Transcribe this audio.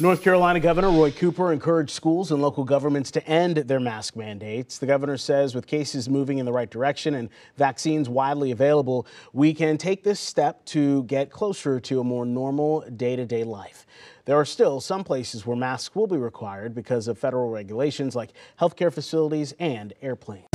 North Carolina Governor Roy Cooper encouraged schools and local governments to end their mask mandates. The governor says with cases moving in the right direction and vaccines widely available, we can take this step to get closer to a more normal day-to-day life. There are still some places where masks will be required because of federal regulations like healthcare facilities and airplanes.